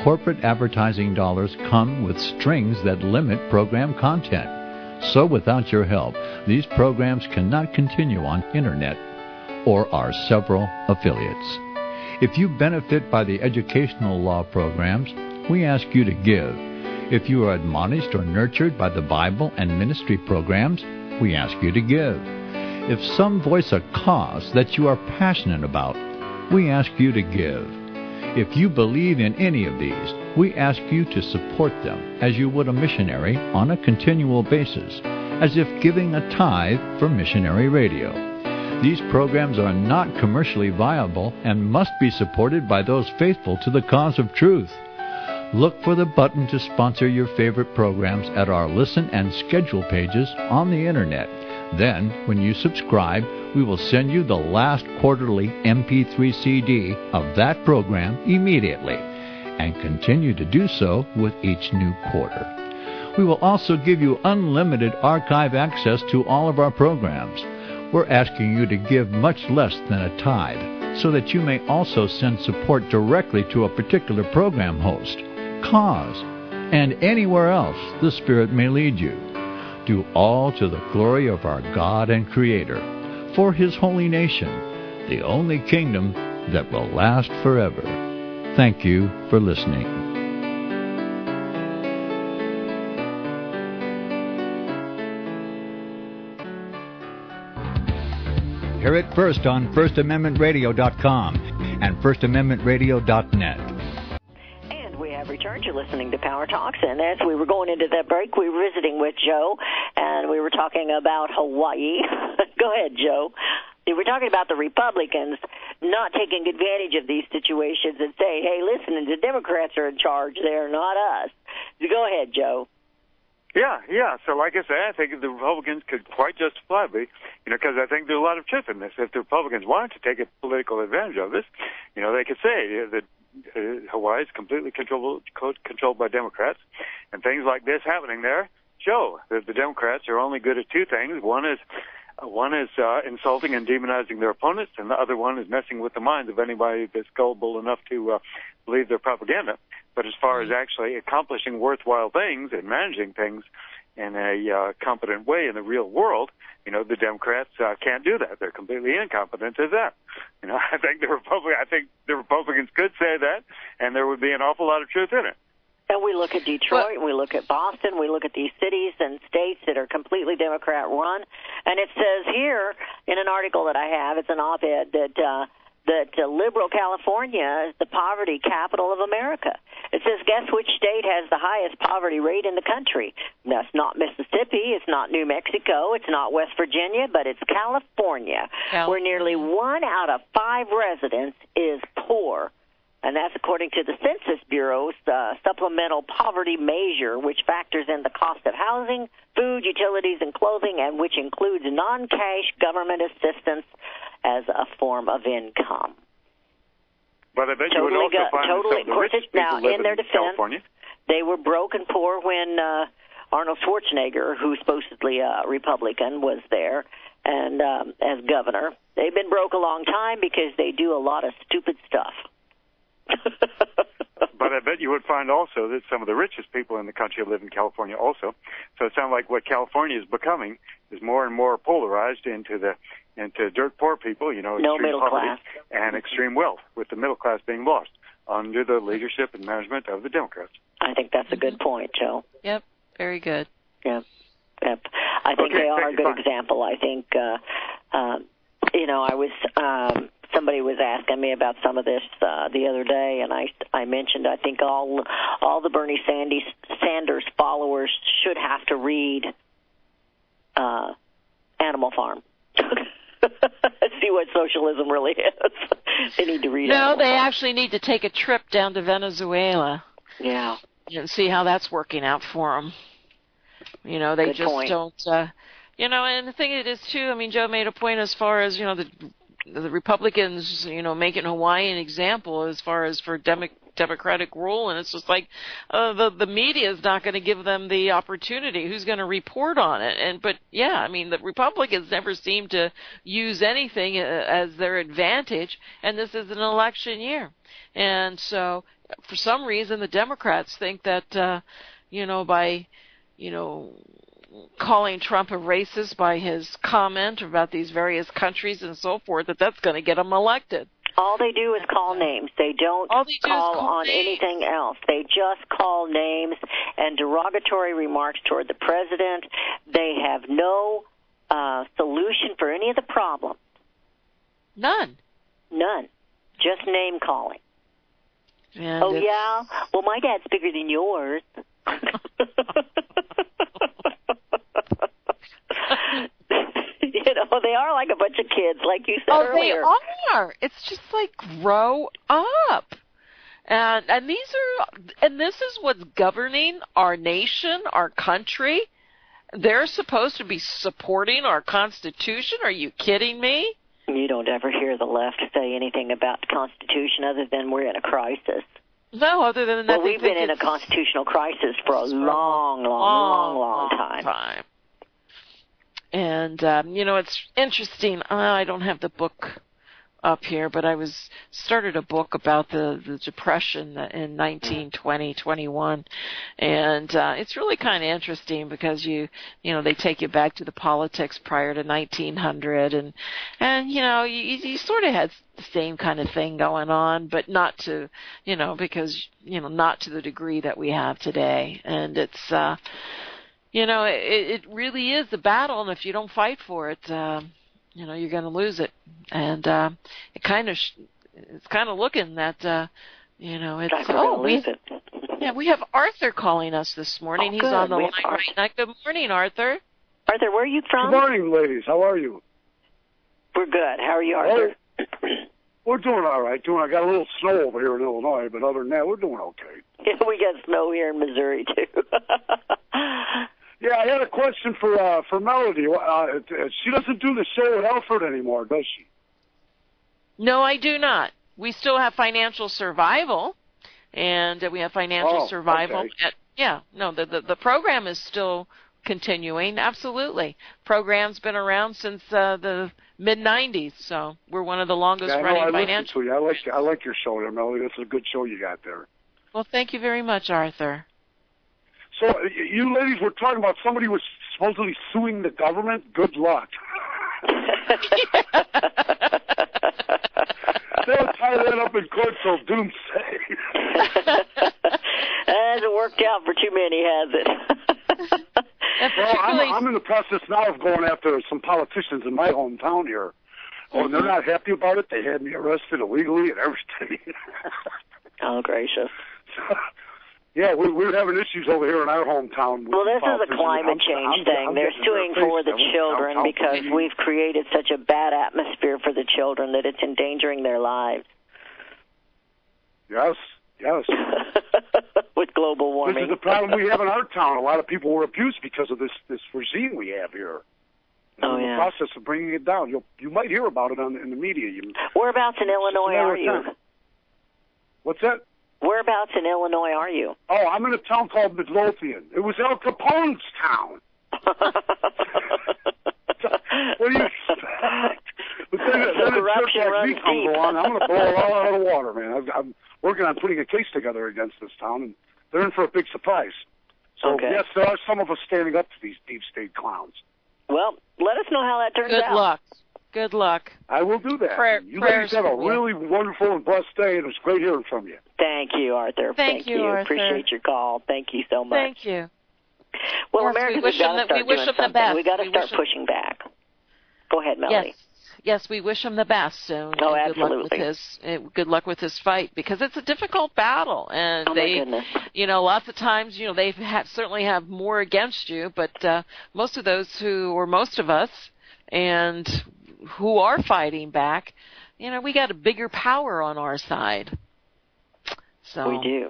Corporate advertising dollars come with strings that limit program content. So without your help, these programs cannot continue on internet or our several affiliates. If you benefit by the educational law programs, we ask you to give. If you are admonished or nurtured by the Bible and ministry programs, we ask you to give. If some voice a cause that you are passionate about, we ask you to give. If you believe in any of these, we ask you to support them as you would a missionary on a continual basis, as if giving a tithe for missionary radio. These programs are not commercially viable and must be supported by those faithful to the cause of truth. Look for the button to sponsor your favorite programs at our listen and schedule pages on the internet. Then, when you subscribe, we will send you the last quarterly MP3 CD of that program immediately, and continue to do so with each new quarter. We will also give you unlimited archive access to all of our programs. We're asking you to give much less than a tithe, so that you may also send support directly to a particular program host, cause, and anywhere else the Spirit may lead you. Do all to the glory of our God and Creator, for His holy nation, the only kingdom that will last forever. Thank you for listening. Hear it first on FirstAmendmentRadio.com and FirstAmendmentRadio.net. Return. You're listening to Power Talks, and as we were going into that break, we were visiting with Joe, and we were talking about Hawaii. Go ahead, Joe. We were talking about the Republicans not taking advantage of these situations and say, hey, listen, the Democrats are in charge. They're not us. Go ahead, Joe. Yeah. So like I said, I think the Republicans could quite justifiably, because I think there's a lot of truth in this. If the Republicans wanted to take a political advantage of this, they could say that Hawaii is completely controlled by Democrats, and things like this happening there show that the Democrats are only good at two things. One is insulting and demonizing their opponents, and the other one is messing with the minds of anybody that's gullible enough to believe their propaganda. But as far as actually accomplishing worthwhile things and managing things in a competent way in the real world, the Democrats can't do that. They're completely incompetent at that. I think the Republicans could say that, and there would be an awful lot of truth in it. And we look at Detroit, we look at Boston, we look at these cities and states that are completely Democrat-run, and it says here in an article that I have, it's an op-ed, that liberal California is the poverty capital of America. It says, guess which state has the highest poverty rate in the country? That's not Mississippi, it's not New Mexico, it's not West Virginia, but it's California, where nearly 1 out of 5 residents is poor. And that's according to the Census Bureau's supplemental poverty measure, which factors in the cost of housing, food, utilities, and clothing, and which includes non-cash government assistance as a form of income. But I bet you would also find now, in their defense, they were broke and poor when Arnold Schwarzenegger, who's supposedly a Republican, was there and as governor. They've been broke a long time because they do a lot of stupid stuff. But I bet you would find also that some of the richest people in the country live in California also. So it sounds like what California is becoming is more and more polarized into dirt poor people, extreme poverty and extreme wealth, with the middle class being lost under the leadership and management of the Democrats. I think that's a good point, Joe. Yep, very good. Yep. I think they are a good example. I think, I was... somebody was asking me about some of this the other day, and I mentioned I think all the Bernie Sanders followers should have to read Animal Farm. See what socialism really is. They need to read Animal Farm. No, they actually need to take a trip down to Venezuela. Yeah. And see how that's working out for them. They just don't... and the thing it is, too, I mean, Joe made a point as far as, the Republicans, making Hawaii an example as far as for Democratic rule, and it's just like the media is not going to give them the opportunity. Who's going to report on it? The Republicans never seem to use anything as their advantage, and this is an election year, and so for some reason the Democrats think that by calling Trump a racist by his comment about these various countries and so forth, that's going to get him elected. All they do is call names. They don't call on anything else. They just call names and derogatory remarks toward the president. They have no solution for any of the problems. None. Just name calling. And well, my dad's bigger than yours. They are like a bunch of kids, like you said earlier. Oh, they are. It's just like, grow up. And this is what's governing our nation, our country. They're supposed to be supporting our Constitution. Are you kidding me? You don't ever hear the left say anything about the Constitution other than we're in a crisis. No, other than that. Well, we've been in a constitutional crisis for a long time. And, you know, it's interesting. I don't have the book up here, but I was started a book about the Depression in 1920, 21, and it's really kind of interesting because you know they take you back to the politics prior to 1900, and you know you sort of had the same kind of thing going on, but not to not to the degree that we have today, and it's it really is a battle, and if you don't fight for it. You know, you're going to lose it, and it's kind of looking that it's we have Arthur calling us this morning. He's on the line right now. Good morning, Arthur. Arthur, where are you from? Good morning, ladies. How are you? We're good. How are you, Arthur? We're doing all right. I got a little snow over here in Illinois, but other than that, we're doing okay. Yeah, we got snow here in Missouri too. Yeah, I had a question for Melody. She doesn't do the show with Alfred anymore, does she? No, I do not. We still have Financial Survival, and we have Financial Survival. Okay. The program is still continuing. Absolutely, program's been around since the mid '90s, so we're one of the longest running financial. I like your show there, Melody. That's a good show you got there. Well, thank you very much, Arthur. So you ladies were talking about somebody was supposedly suing the government. Good luck. They'll tie that up in court till doomsday. That hasn't worked out for too many, has it? Well, I'm in the process now of going after some politicians in my hometown here. Oh, and they're not happy about it. They had me arrested illegally and everything. Oh, gracious. Yeah, we're having issues over here in our hometown. Well, this is a climate change thing. They're suing for the children because we've created such a bad atmosphere for the children that it's endangering their lives. Yes, yes. With global warming. This is the problem we have in our town. A lot of people were abused because of this regime we have here. Oh, yeah. The process of bringing it down. You might hear about it in the media. Whereabouts in Illinois are you? What's that? Whereabouts in Illinois are you? Oh, I'm in a town called Midlothian. It was El Capone's town. What do you expect? But then corruption runs deep. I'm going to blow it all out of the water, man. I'm working on putting a case together against this town, and they're in for a big surprise. So, yes, there are some of us standing up to these deep state clowns. Well, let us know how that turns out. Good luck. Good luck. I will do that. You ladies have a really wonderful and blessed day, and it was great hearing from you. Thank you, Arthur. Thank you, Arthur. Appreciate your call. Thank you so much. Thank you. Well, Americans, we've got to start doing something. We've got to start pushing back. Go ahead, Melody. Yes, we wish him the best soon. Oh, absolutely. Good luck with his fight, because it's a difficult battle, and lots of times, they certainly have more against you, but most of us, and who are fighting back, we got a bigger power on our side. So we do.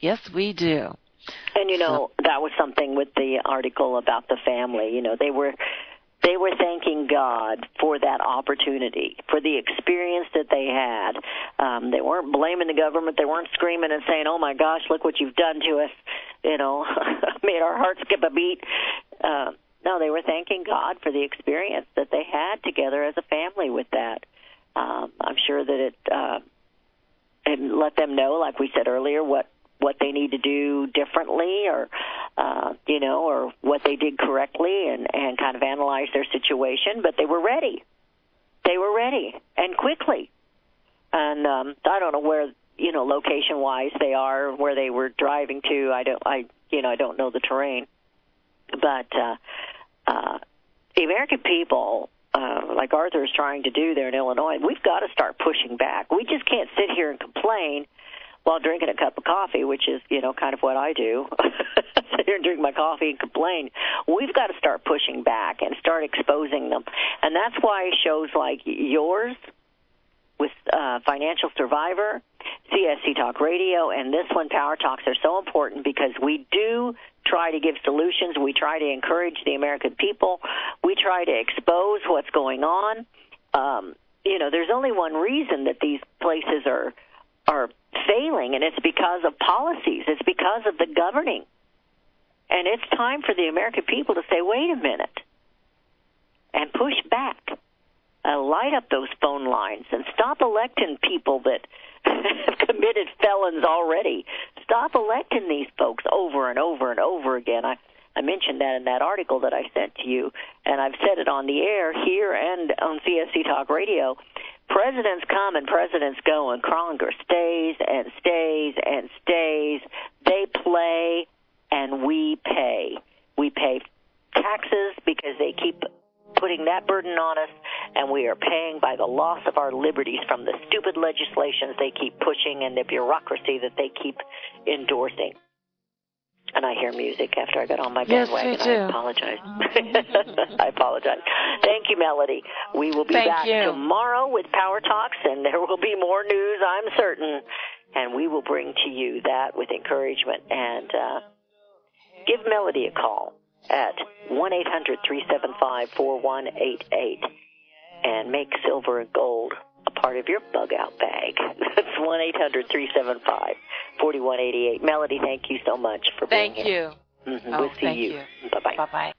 Yes, we do. And that was something with the article about the family. They were thanking God for that opportunity, for the experience that they had. They weren't blaming the government. They weren't screaming and saying, "Oh my gosh, look what you've done to us!" Made our hearts skip a beat. No, they were thanking God for the experience that they had together as a family with that. I'm sure that it let them know, like we said earlier, what they need to do differently or what they did correctly and kind of analyze their situation. But they were ready. They were ready, and quickly. And I don't know where, location-wise they are, where they were driving to. I don't know the terrain. But the American people, like Arthur is trying to do there in Illinois, we've got to start pushing back. We just can't sit here and complain while drinking a cup of coffee, which is, kind of what I do. Sit here and drink my coffee and complain. We've got to start pushing back and start exposing them. And that's why shows like yours with Financial Survivor, CSC Talk Radio, and this one, Power Talks, are so important because we do try to give solutions. We try to encourage the American people. We try to expose what's going on. There's only one reason that these places are failing, and it's because of policies. It's because of the governing. And it's time for the American people to say, wait a minute, and push back. Light up those phone lines and stop electing people that have committed felons already. Stop electing these folks over and over and over again. I mentioned that in that article that I sent to you, and I've said it on the air here and on CSC Talk Radio. Presidents come and presidents go, and Congress stays and stays and stays. They play, and we pay. We pay taxes because they keep putting that burden on us, and we are paying by the loss of our liberties from the stupid legislations they keep pushing and the bureaucracy that they keep endorsing. And I hear music after I got on my bandwagon. Yes, I apologize. I apologize. Thank you, Melody. We will be back tomorrow with Power Talks, and there will be more news, I'm certain. And we will bring to you that with encouragement. And give Melody a call at 1-800-375-4188 and make silver and gold a part of your bug-out bag. That's 1-800-375-4188. Melody, thank you so much for being here. Thank you. Mm-hmm. We'll see you. Bye-bye. Bye-bye.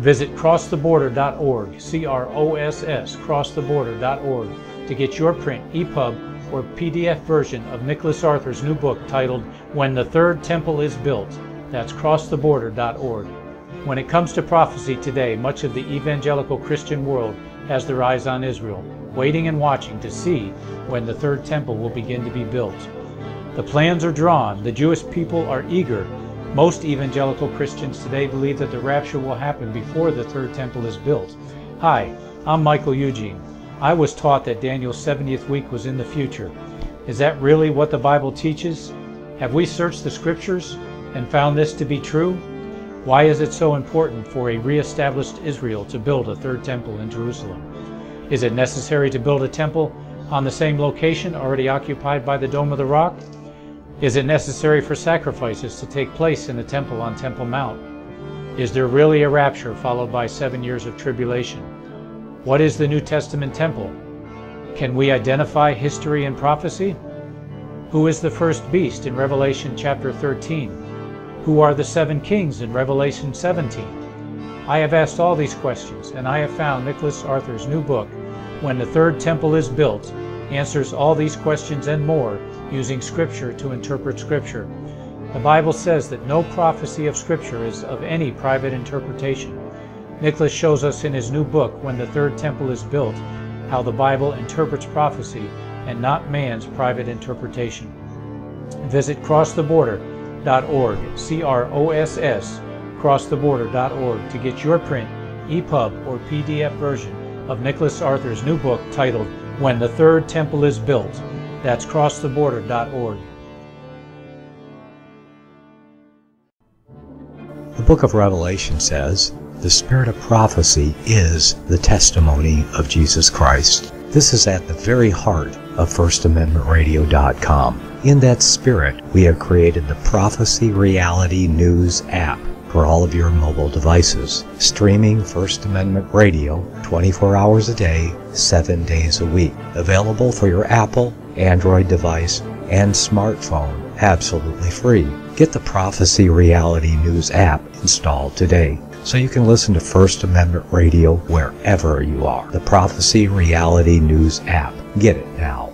Visit CrossTheBorder.org, CROSS, CrossTheBorder.org, to get your print, EPUB, or PDF version of Nicholas Arthur's new book titled When the Third Temple is Built. That's crosstheborder.org. When it comes to prophecy today, much of the evangelical Christian world has their eyes on Israel, waiting and watching to see when the third temple will begin to be built. The plans are drawn. The Jewish people are eager. Most evangelical Christians today believe that the rapture will happen before the third temple is built. Hi, I'm Michael Eugene. I was taught that Daniel's 70th week was in the future. Is that really what the Bible teaches? Have we searched the scriptures and found this to be true? Why is it so important for a reestablished Israel to build a third temple in Jerusalem? Is it necessary to build a temple on the same location already occupied by the Dome of the Rock? Is it necessary for sacrifices to take place in the temple on Temple Mount? Is there really a rapture followed by 7 years of tribulation? What is the New Testament temple? Can we identify history and prophecy? Who is the first beast in Revelation chapter 13? Who are the seven kings in Revelation 17? I have asked all these questions, and I have found Nicholas Arthur's new book, When the Third Temple is Built, answers all these questions and more using Scripture to interpret Scripture. The Bible says that no prophecy of Scripture is of any private interpretation. Nicholas shows us in his new book, When the Third Temple is Built, how the Bible interprets prophecy and not man's private interpretation. Visit crosstheborder.org, CROSS, crosstheborder.org, to get your print, EPUB, or PDF version of Nicholas Arthur's new book titled When the Third Temple is Built. That's crosstheborder.org. The book of Revelation says, "The spirit of prophecy is the testimony of Jesus Christ." This is at the very heart of FirstAmendmentRadio.com. In that spirit, we have created the Prophecy Reality News app for all of your mobile devices, streaming First Amendment Radio 24 hours a day, 7 days a week. Available for your Apple, Android device, and smartphone, absolutely free. Get the Prophecy Reality News app installed today, so you can listen to First Amendment Radio wherever you are. The Prophecy Reality News app. Get it now.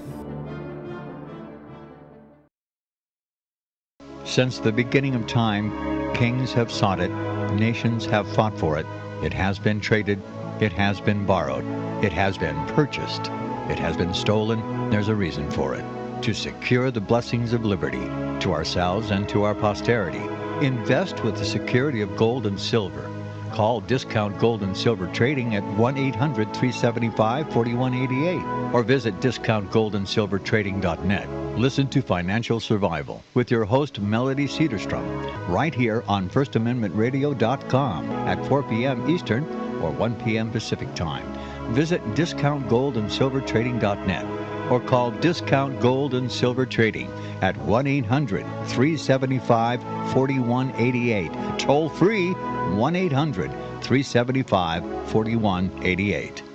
Since the beginning of time, kings have sought it, nations have fought for it. It has been traded, it has been borrowed, it has been purchased, it has been stolen. There's a reason for it. To secure the blessings of liberty to ourselves and to our posterity. Invest with the security of gold and silver. Call Discount Gold and Silver Trading at 1-800-375-4188 or visit discountgoldandsilvertrading.net. Listen to Financial Survival with your host, Melody Cedarstrom, right here on FirstAmendmentRadio.com at 4 p.m. Eastern, or 1 p.m. Pacific Time. Visit DiscountGoldAndSilverTrading.net or call Discount Gold and Silver Trading at 1-800-375-4188. Toll free 1-800-375-4188.